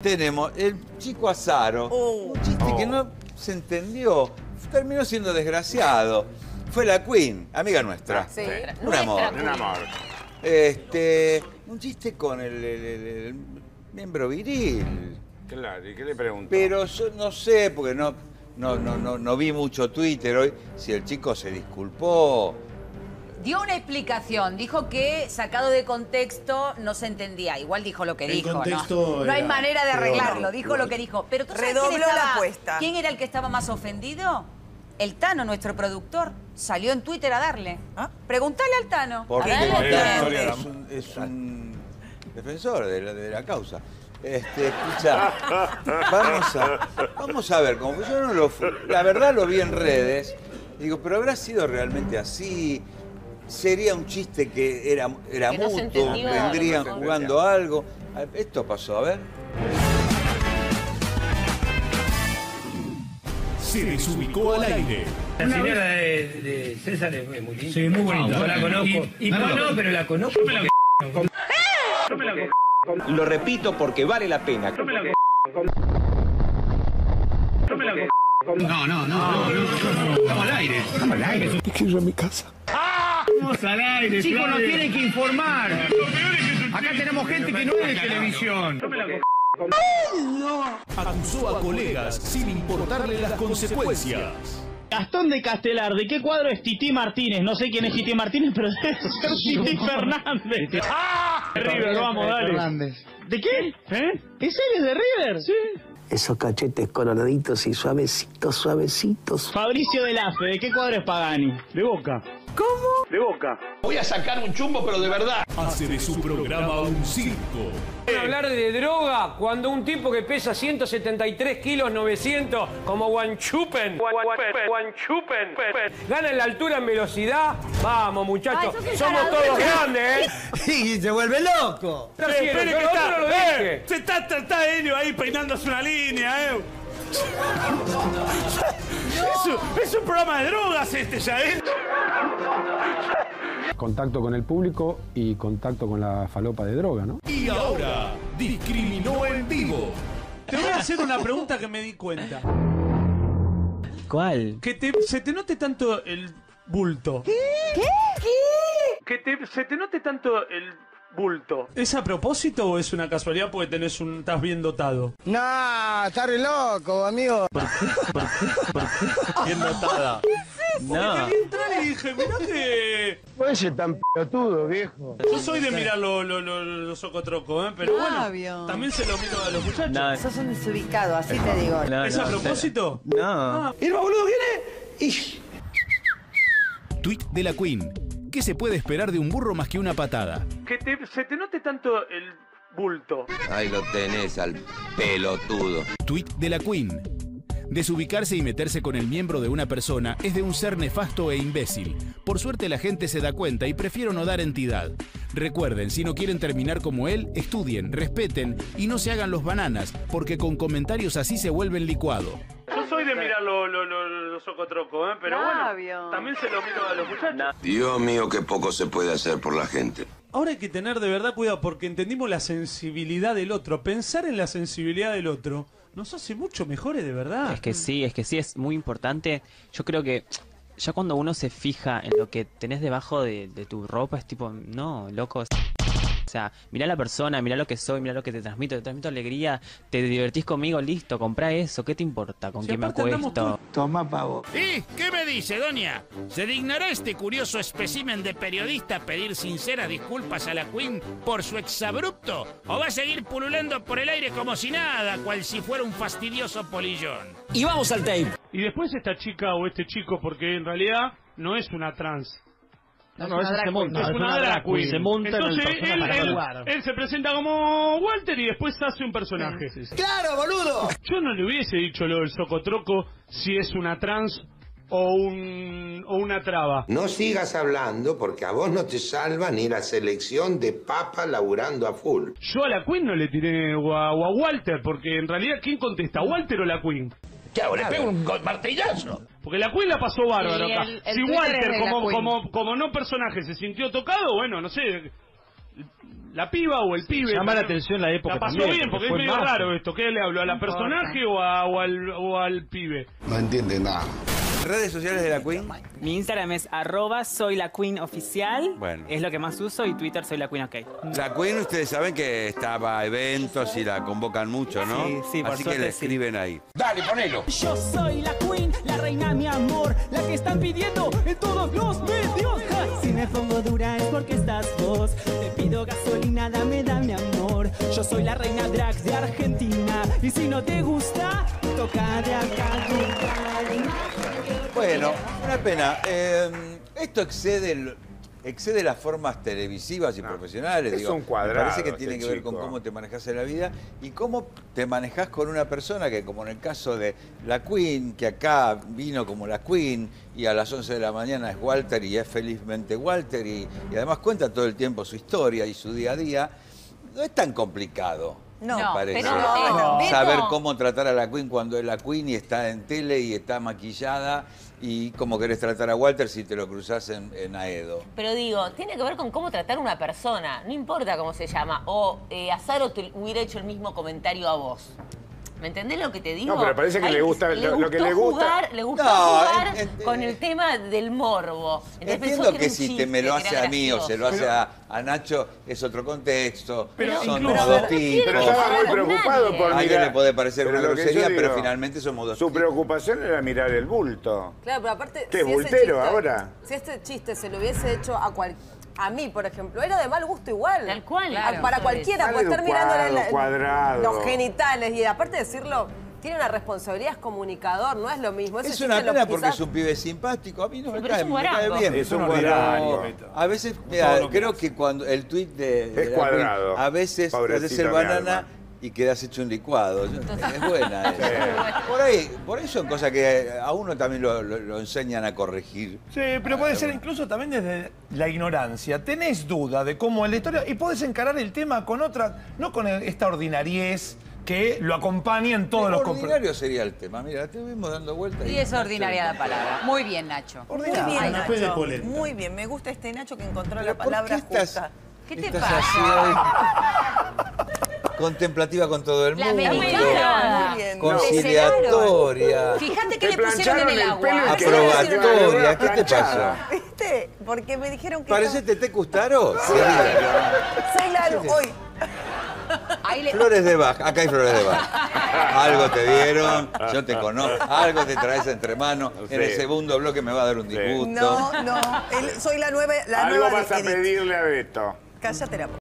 Tenemos el chico Azzaro, un chiste que no se entendió, terminó siendo desgraciado. Fue la Queen, amiga nuestra. Sí. Un amor. Un chiste con el miembro viril. Claro, ¿y qué le preguntó? Pero yo no sé, porque no vi mucho Twitter hoy, si el chico se disculpó. Dio una explicación, dijo que sacado de contexto no se entendía. Igual dijo lo que dijo, ¿no? No hay manera de arreglarlo, dijo lo que dijo. Pero tú sabes quién era el que estaba más ofendido. El Tano, nuestro productor, salió en Twitter a darle. ¿Ah? Pregúntale al Tano. Porque es un defensor de la causa. Escuchá, vamos a ver, como yo no lo fui, la verdad lo vi en redes, digo, pero habrá sido realmente así. Sería un chiste que era que mutuo, no vendrían jugando algo. Esto pasó, a ver. Se desubicó al aire. La señora de César es muy linda. Sí, muy bonita. Yo la conozco. Pero la conozco. Yo me la Lo repito porque vale la pena. No. Estamos al aire. Es que yo en mi casa. Al aire, chicos, nos tienen que informar. Acá tenemos gente que no es de televisión. Acusó a colegas sin importarle las consecuencias. Gastón de Castelar, ¿de qué cuadro es Tití Martínez? No sé quién es Tití Martínez, pero debe ser Tití Fernández. River, vamos, dale. ¿De qué? ¿En serio de River? Sí. Esos cachetes coloraditos y suavecitos, suavecitos. Fabricio del Afe, ¿de qué cuadro es Pagani? De Boca. ¿Cómo? De Boca. Voy a sacar un chumbo, pero de verdad. Hace de su programa un circo. Hablar de droga cuando un tipo que pesa 173 kilos 900, como Guanchupen, gana en la altura, en velocidad. Vamos, muchachos, somos todos grandes, ¿eh? Sí, se vuelve loco. Se está Helio ahí peinándose una línea, ¿eh? Es un programa de drogas ya, ¿eh? Contacto con el público y contacto con la falopa de droga, ¿no? Y ahora, discriminó en vivo. Te voy a hacer una pregunta que me di cuenta. ¿Cuál? Que se te note tanto el bulto. ¿Qué? Se te note tanto el bulto. ¿Es a propósito o es una casualidad porque estás bien dotado? No, está re loco, amigo. Bien dotada. ¿Qué es eso? No. Porque entré y dije, mirá que... Vos eres tan pelotudo, viejo. Yo soy de mirar los socotrocos, ¿eh? Pero bueno, también se lo miro a los muchachos. No, sos un desubicado, así te digo. No, ¿es a propósito? No. ¿Y el boludo viene? Tweet de la Queen. ¿Qué se puede esperar de un burro más que una patada? Que se te note tanto el bulto. Ahí lo tenés al pelotudo. Tweet de la Queen. Desubicarse y meterse con el miembro de una persona es de un ser nefasto e imbécil. Por suerte la gente se da cuenta y prefiero no dar entidad. Recuerden, si no quieren terminar como él, estudien, respeten y no se hagan los bananas, porque con comentarios así se vuelven licuado. Yo soy de mirar los socotrocos, ¿eh? Pero bueno, también se lo miro a los muchachos. Dios mío, qué poco se puede hacer por la gente. Ahora hay que tener de verdad cuidado porque entendimos la sensibilidad del otro. Pensar en la sensibilidad del otro nos hace mucho mejores, de verdad. Es que sí, es muy importante. Yo creo que ya cuando uno se fija en lo que tenés debajo de tu ropa, es tipo, no, loco. O sea, mirá la persona, mirá lo que soy, mirá lo que te transmito alegría, te divertís conmigo, listo, comprá eso, ¿qué te importa? ¿Con quién me acuesto? Toma, pavo. ¿Y qué me dice, doña? ¿Se dignará este curioso espécimen de periodista a pedir sinceras disculpas a la Queen por su exabrupto? ¿O va a seguir pululando por el aire como si nada, cual si fuera un fastidioso polillón? Y vamos al tape. Y después esta chica o este chico, porque en realidad no es una trans. No, es una drag queen. Se monta. Entonces, él se presenta como Walter y después hace un personaje. Sí. ¡Claro, boludo! Yo no le hubiese dicho lo del socotroco si es una trans o una traba. No sigas hablando porque a vos no te salva ni la selección de papa laburando a full. Yo a la Queen no le tiré o a Walter porque en realidad ¿quién contesta? ¿Walter o la Queen? Claro, le pego un martillazo. Porque la Queen la pasó bárbaro acá. Si Walter, como no personaje, se sintió tocado, bueno, no sé. ¿La piba o el pibe? Llama la atención la época. La pasó también, bien, porque es medio raro esto. ¿Qué le hablo? ¿A la personaje o al pibe? No entiende nada. ¿Redes sociales de La Queen? Mi Instagram es @soylaqueenoficial. Bueno. Es lo que más uso, y Twitter soy La Queen, ok. La Queen, ustedes saben que estaba a eventos y la convocan mucho, ¿no? Sí, sí, por así suerte, que le escriben ahí. Dale, ponelo. Yo soy La Queen, la reina, mi amor, la que están pidiendo en todos los medios. Si me pongo dura es porque estás vos. Te pido gasolina, dame, dame amor. Yo soy la reina drag de Argentina. Y si no te gusta, toca de acá. Bueno, una pena. Esto excede las formas televisivas y profesionales. Es un cuadrado. Parece que tiene que ver con cómo te manejas en la vida y cómo te manejas con una persona que, como en el caso de La Queen, que acá vino como La Queen y a las 11 de la mañana es Walter y es felizmente Walter y además cuenta todo el tiempo su historia y su día a día, no es tan complicado. No, parece. Pero no. Saber cómo tratar a La Queen cuando es La Queen y está en tele y está maquillada, y cómo querés tratar a Walter si te lo cruzás en Aedo. Pero digo, tiene que ver con cómo tratar a una persona, no importa cómo se llama. O Azzaro te hubiera hecho el mismo comentario a vos. ¿Me entendés lo que te digo? No, pero parece que le gusta lo que le gusta. Le gusta jugar con el tema del morbo. Entiendo que si te me lo hace a mí o se lo hace a Nacho, es otro contexto. Pero son dos tipos. Pero estaba muy preocupado por alguien le puede parecer una grosería, pero finalmente somos dos tipos. Su preocupación era mirar el bulto. Claro, pero aparte... ¿Qué es bultero ahora? Si este chiste se lo hubiese hecho a cualquier... A mí, por ejemplo, era de mal gusto igual. Tal cual. Claro, para cualquiera, por estar mirando los genitales. Y aparte de decirlo, tiene una responsabilidad, es comunicador, no es lo mismo. Es una pena porque quizás... es un pibe simpático. A mí no me cae bien. Es un guarango. A veces, mira, creo que cuando el tuit de es cuadrado. A veces haces el banana y quedás hecho un licuado. Es buena. Sí. Por ahí son cosas que a uno también lo enseñan a corregir. Sí, pero puede ser incluso también desde la ignorancia. Tenés duda de cómo es la historia y podés encarar el tema con otra, no con esta ordinariez que lo acompaña en todos los compromisos. Ordinario sería el tema, mira, te vimos dando vueltas. Y es ordinaria la palabra. Muy bien, Nacho. Ordinario. Muy bien, Nacho. Muy bien, me gusta este Nacho que encontró la palabra justa. ¿Qué te pasa? Contemplativa con todo el mundo. Conciliatoria. Fíjate que le pusieron en el agua. Aprobatoria. ¿Qué te pasa? ¿Viste? Porque me dijeron que... ¿Parece Tete Custaro? Sí. Soy Lalo, hoy. Flores de Bach. Acá hay flores de Bach. Algo te dieron, yo te conozco. Algo te traes entre manos. Sí. En el segundo bloque me va a dar un disgusto. No, no. Soy la nueva... Algo vas a pedirle a Beto. Cállate la boca.